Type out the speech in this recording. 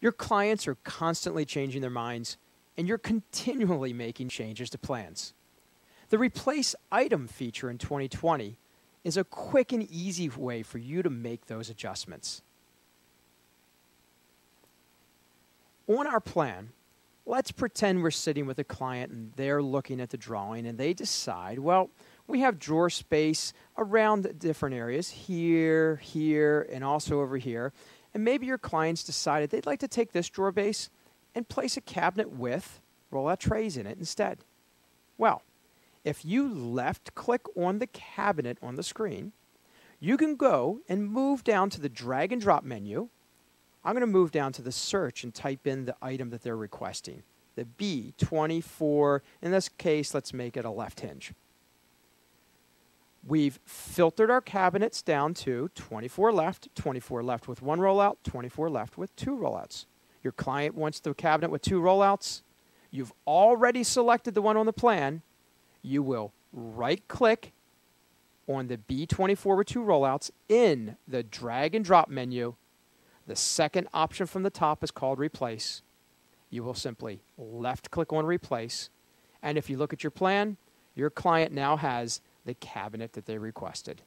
Your clients are constantly changing their minds, and you're continually making changes to plans. The Replace Item feature in 2020 is a quick and easy way for you to make those adjustments. On our plan, let's pretend we're sitting with a client and they're looking at the drawing and they decide, well, we have drawer space around different areas, here, here, and also over here. And maybe your clients decided they'd like to take this drawer base and place a cabinet with rollout trays in it instead. Well, if you left click on the cabinet on the screen, you can go and move down to the drag and drop menu. I'm going to move down to the search and type in the item that they're requesting, the B24. In this case, let's make it a left hinge. We've filtered our cabinets down to 24 left with one rollout, 24 left with two rollouts. Your client wants the cabinet with two rollouts. You've already selected the one on the plan. You will right-click on the B24 with two rollouts in the drag and drop menu. The second option from the top is called Replace. You will simply left-click on Replace. And if you look at your plan, your client now has the cabinet that they requested.